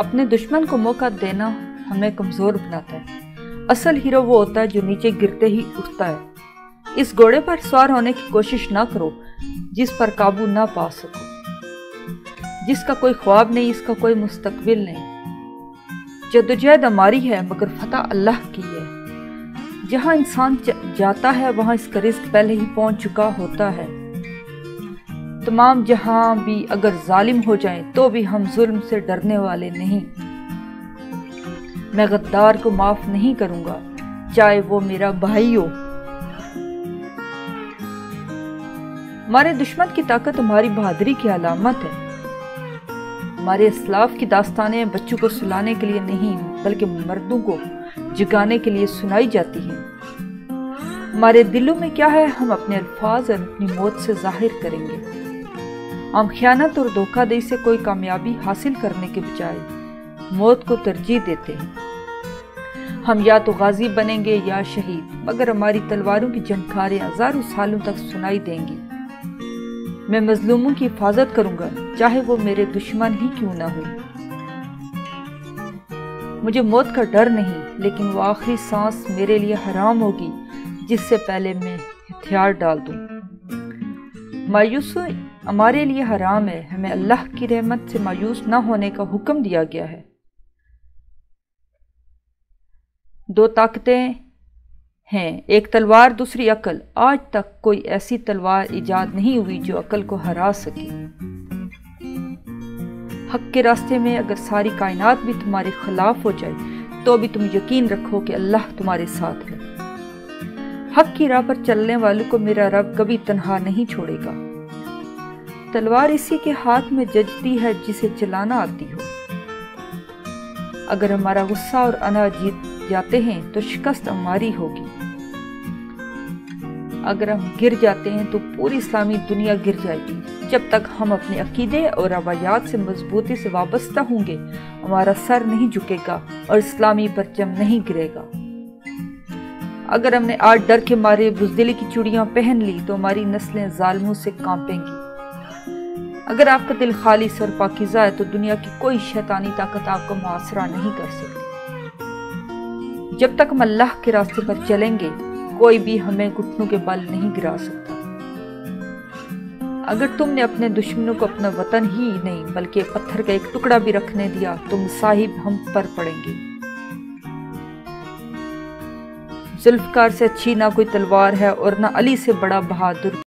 अपने दुश्मन को मौका देना हमें कमज़ोर बनाता है। असल हीरो वो होता है जो नीचे गिरते ही उठता है। इस घोड़े पर सवार होने की कोशिश ना करो जिस पर काबू ना पा सको, जिसका कोई ख्वाब नहीं, इसका कोई मुस्तकबिल नहीं। जदोजहद हमारी है मगर फतह अल्लाह की है। जहाँ इंसान जाता है वहाँ इसका रिस्क पहले ही पहुँच चुका होता है। तमाम जहां भी अगर जालिम हो जाए तो भी हम जुल्म से डरने वाले नहीं। मैं गद्दार को माफ नहीं करूंगा चाहे वो मेरा भाई हो। हमारे दुश्मन की ताकत हमारी बहादुरी की अलामत है। हमारे असलाफ की दास्तानें बच्चों को सुलाने के लिए नहीं बल्कि मर्दों को जगाने के लिए सुनाई जाती हैं। हमारे दिलों में क्या है हम अपने अल्फाज और अपनी मौत से जाहिर करेंगे। हम ख़यानत और धोखाधड़ी से कोई कामयाबी हासिल करने के बजाय मौत को तरजीह देते हैं। हम या तो गाजी बनेंगे या शहीद, मगर हमारी तलवारों की झनकारें हज़ारों सालों तक सुनाई देंगी। मैं मजलूमों की हिफाजत करूंगा चाहे वो मेरे दुश्मन ही क्यों ना हो। मुझे मौत का डर नहीं, लेकिन वो आखिरी सांस मेरे लिए हराम होगी जिससे पहले मैं हथियार डाल दूँ। मायूसी हमारे लिए हराम है, हमें अल्लाह की रहमत से मायूस ना होने का हुक्म दिया गया है। दो ताकतें हैं, एक तलवार दूसरी अकल। आज तक कोई ऐसी तलवार इजाद नहीं हुई जो अकल को हरा सके। हक के रास्ते में अगर सारी कायनात भी तुम्हारे खिलाफ हो जाए तो भी तुम यकीन रखो कि अल्लाह तुम्हारे साथ है। हक की राह पर चलने वालों को मेरा रब कभी तन्हा नहीं छोड़ेगा। तलवार इसी के हाथ में जजती है जिसे चलाना आती हो। अगर हमारा गुस्सा और अना जीत जाते हैं तो शिकस्त हमारी होगी। अगर हम गिर जाते हैं तो पूरी इस्लामी दुनिया गिर जाएगी। जब तक हम अपने अकीदे और रवायात से मजबूती से वाबस्ता होंगे हमारा सर नहीं झुकेगा और इस्लामी परचम नहीं गिरेगा। अगर हमने आज डर के मारे बुजदिली की चूड़ियाँ पहन ली तो हमारी नस्लें जालिमों से कांपेंगी। अगर आपका दिल खालिस और पाकिज़ा है तो दुनिया की कोई शैतानी ताकत आपको मुआसरा नहीं कर सकती। जब तक हम अल्लाह के रास्ते पर चलेंगे कोई भी हमें घुटनों के बल नहीं गिरा सकता। अगर तुमने अपने दुश्मनों को अपना वतन ही नहीं बल्कि पत्थर का एक टुकड़ा भी रखने दिया तो मुसाहिब हम पर पड़ेंगे। जुल्फकार से अच्छी ना कोई तलवार है और ना अली से बड़ा बहादुर।